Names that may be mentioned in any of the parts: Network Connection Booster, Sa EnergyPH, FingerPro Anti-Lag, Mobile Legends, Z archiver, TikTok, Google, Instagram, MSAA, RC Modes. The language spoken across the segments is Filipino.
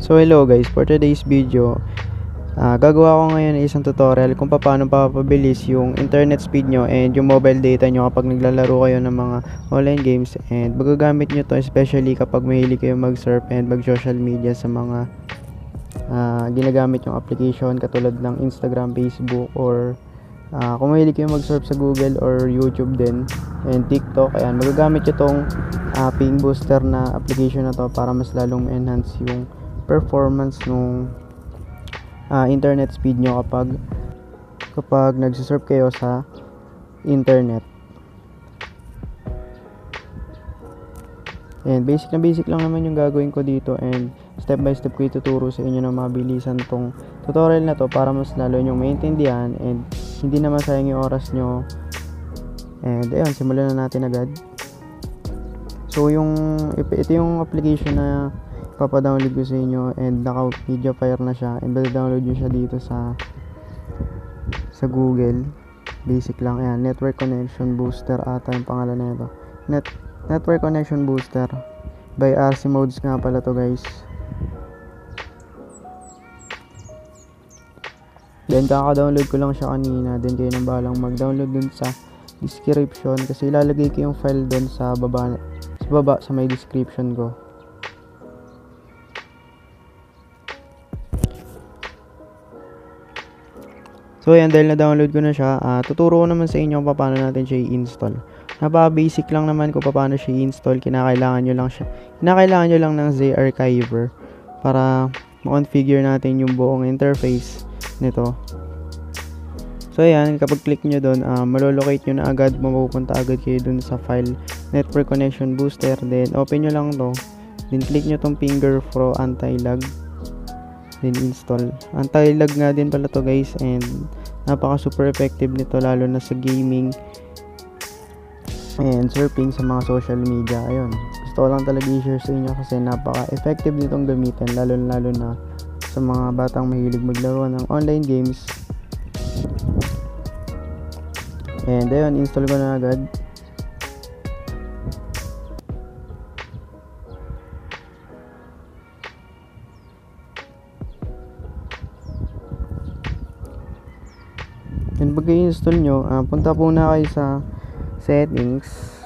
So hello guys, for today's video gagawa ko ngayon isang tutorial kung paano papabilis yung internet speed nyo and yung mobile data nyo kapag naglalaro kayo ng mga online games, and magagamit nyo to especially kapag mahilig kayo mag surf and mag social media sa mga ginagamit yung application katulad ng Instagram, Facebook, or kung mahilig kayo mag surf sa Google or YouTube din and TikTok. Ayan, magagamit nyo tong ping booster na application na to para mas lalong enhance yung performance nung internet speed nyo kapag nagsisurf kayo sa internet. And basic na basic lang naman yung gagawin ko dito, and step by step ko ituturo sa inyo na mabilisan tong tutorial na to para mas lalo nyong maintindihan and hindi na masayang yung oras nyo. And ayun, simulan na natin agad. So ito yung application na papadownload ko sa inyo, and naka media player na siya, and download nyo siya dito sa Google. Basic lang. Ayan, Network Connection Booster ata yung pangalan na ito. Network Connection Booster by RC Modes nga pala to guys. Then kaka-download ko lang siya kanina, then kayo nang balang mag-download dun sa description kasi ilalagay ko yung file dun sa baba sa may description ko. So ayan, dahil na-download ko na siya, tuturo ko naman sa inyo kung paano natin siya i-install. Napaka-basic lang naman kung paano siya i-install. Kinakailangan nyo lang ng Z archiver para ma-configure natin yung buong interface nito. So ayan, kapag click nyo doon, malolocate nyo na agad, mapupunta agad kayo doon sa file Network Connection Booster. Then open nyo lang to. Then click nyo tong FingerPro Anti-Lag. Then install. Anti-lag nga din pala to guys, and napaka super effective nito lalo na sa gaming and surfing sa mga social media. Ayun, gusto ko lang talaga i-share sa inyo kasi napaka effective nitong gamitin lalo na sa mga batang mahilig maglaro ng online games. And ayun, install ko na agad. And pag i-install nyo, punta po na kayo sa settings,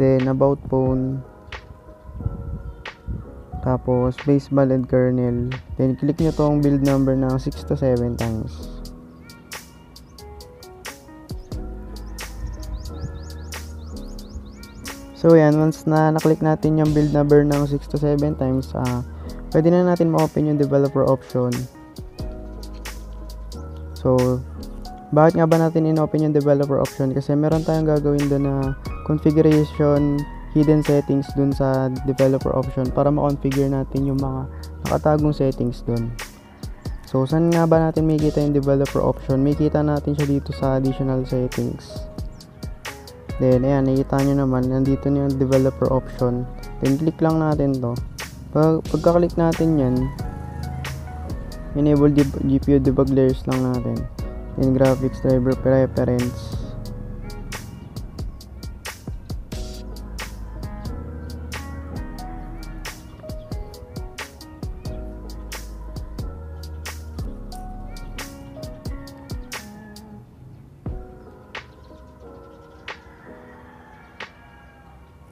then about phone, tapos baseball and kernel, then click nyo tong build number ng 6 to 7 times. So yan, once na naklik natin yung build number ng 6 to 7 times, pwede na natin ma-open yung developer option. So, bakit nga ba natin in-open yung developer option? Kasi meron tayong gagawin doon na configuration, hidden settings doon sa developer option para ma-configure natin yung mga nakatagong settings doon. So, saan nga ba natin makikita yung developer option? Makikita natin siya dito sa additional settings. Then, ayan, nakikita nyo naman, nandito na yung developer option. Then, click lang natin to. Pagka-click natin yan, enable GPU debug layers lang natin, and graphics driver preference.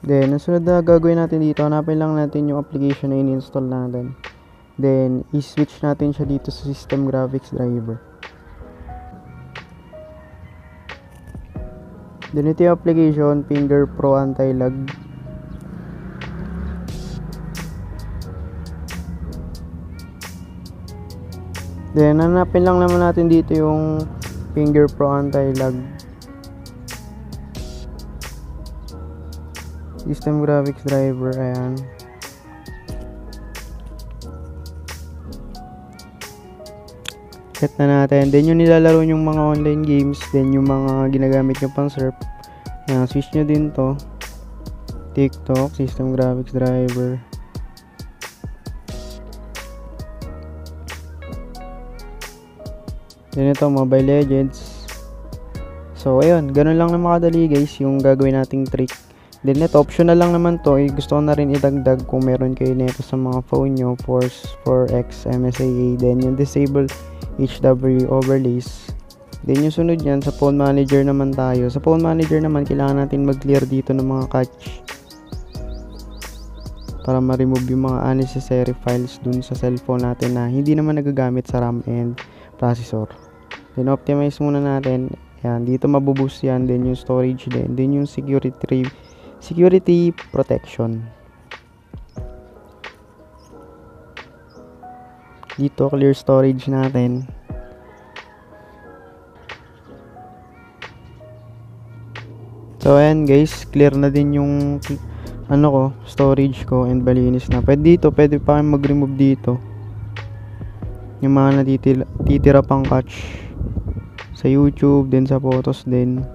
Then, ang sunod na gagawin natin dito, hanapin lang natin yung application na in-install natin. Then, i-switch natin siya dito sa system graphics driver. Then, ito yung application, FingerPro Anti-Lag. Then, hanapin lang naman natin dito yung FingerPro Anti-Lag. System graphics driver, ayan. Set na natin. Then yung nilalaro yung mga online games, then yung mga ginagamit nyo pang surf. Ayan, switch nyo din to. TikTok, system graphics driver. Then ito, Mobile Legends. So ayun, ganun lang na makadali guys yung gagawin nating trick Then ito, optional lang naman to. Gusto ko na rin idagdag kung meron kayo nito sa mga phone nyo, 4x MSAA. Then yung disable HW overlays. Then yung sunod yan, sa phone manager naman tayo. Sa phone manager naman, kailangan natin mag-clear dito ng mga cache para ma-remove yung mga unnecessary files dun sa cellphone natin na hindi naman nagagamit sa RAM and processor. Then optimize muna natin. Yan, dito mabuboost yan. Then yung storage din. Then yung security protection. Dito, clear storage natin. So, ayan guys, clear na din yung storage ko and balinis na. Pwede pa kayong mag-remove dito. Yung mga natitira pang catch sa YouTube, din sa photos din.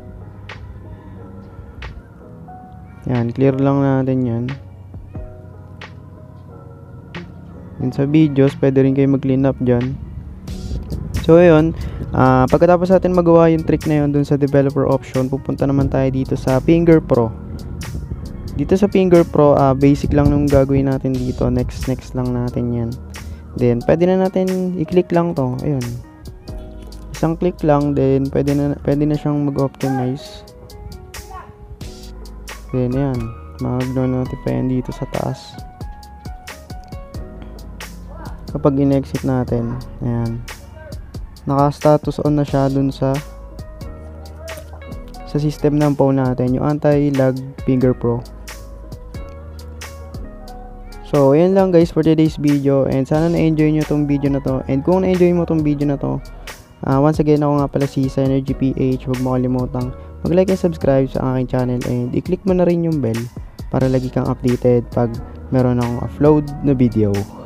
Yan, clear lang natin yan. And sa videos, pwede rin kayo mag-clean up dyan. So, ayun. Pagkatapos natin magawa yung trick na yun dun sa developer option, pupunta naman tayo dito sa FingerPro. Dito sa FingerPro, basic lang yung gagawin natin dito. Next lang natin yan. Then, pwede na natin i-click lang to. Ayun. Isang click lang, then pwede na siyang mag-optimize. Then, ayan. Mag-notify yan dito sa taas. Kapag in-exit natin, ayan. Naka-status on na siya dun sa system ng phone natin, yung anti-lag FingerPro. So, ayan lang guys for today's video. And sana na-enjoy nyo tong video na to. And kung na-enjoy mo tong video na to, once again, ako nga pala si Sa EnergyPH. Huwag mo kalimutang mag-like and subscribe sa aking channel and i-click mo na rin yung bell para lagi kang updated pag meron akong upload na video.